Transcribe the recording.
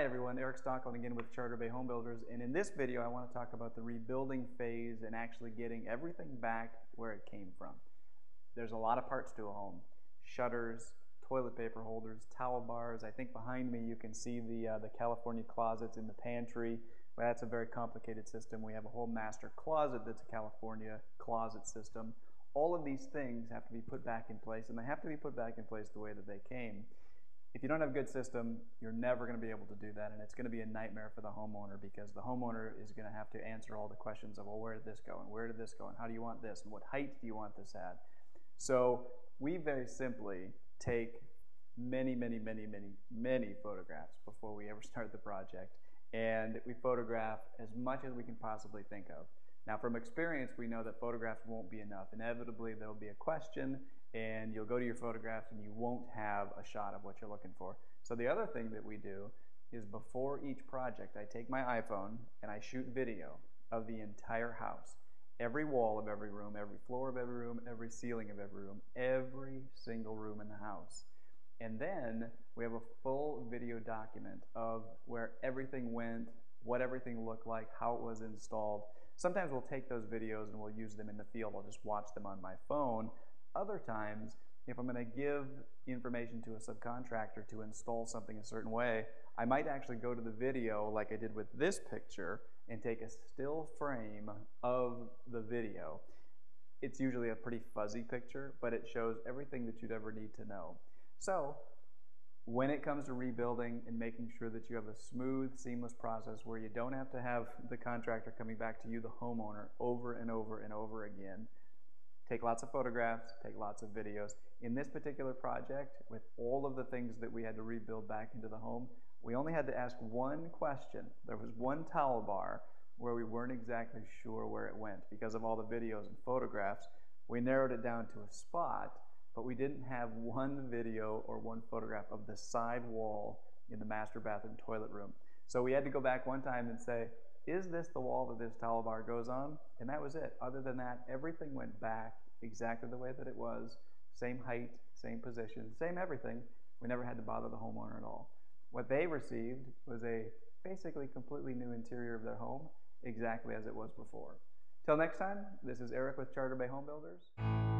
Hi everyone, Eric Stocklin again with Charter Bay Home Builders, and in this video I want to talk about the rebuilding phase and actually getting everything back where it came from. There's a lot of parts to a home. Shutters, toilet paper holders, towel bars. I think behind me you can see the California closets in the pantry. Well, that's a very complicated system. We have a whole master closet that's a California closet system. All of these things have to be put back in place, and they have to be put back in place the way that they came. If you don't have a good system, you're never going to be able to do that, and it's going to be a nightmare for the homeowner, because the homeowner is going to have to answer all the questions of, well, where did this go, and where did this go, and how do you want this, and what height do you want this at? So we very simply take many photographs before we ever start the project, and we photograph as much as we can possibly think of. Now, from experience, we know that photographs won't be enough. Inevitably, there'll be a question, and you'll go to your photographs and you won't have a shot of what you're looking for. So the other thing that we do is before each project, I take my iPhone and I shoot video of the entire house. Every wall of every room, every floor of every room, every ceiling of every room, every single room in the house. And then we have a full video document of where everything went, what everything looked like, how it was installed. Sometimes we'll take those videos and we'll use them in the field. I'll just watch them on my phone. Other times, if I'm going to give information to a subcontractor to install something a certain way, I might actually go to the video like I did with this picture and take a still frame of the video. It's usually a pretty fuzzy picture, but it shows everything that you'd ever need to know. So when it comes to rebuilding and making sure that you have a smooth, seamless process where you don't have to have the contractor coming back to you, the homeowner, over and over and over again, take lots of photographs, take lots of videos. In this particular project, with all of the things that we had to rebuild back into the home, we only had to ask one question. There was one towel bar where we weren't exactly sure where it went because of all the videos and photographs. We narrowed it down to a spot, but we didn't have one video or one photograph of the side wall in the master bathroom toilet room. So we had to go back one time and say, is this the wall that this towel bar goes on? And that was it. Other than that, everything went back exactly the way that it was. Same height, same position, same everything. We never had to bother the homeowner at all. What they received was a basically completely new interior of their home, exactly as it was before. Till next time, this is Eric with Charter Bay Home Builders.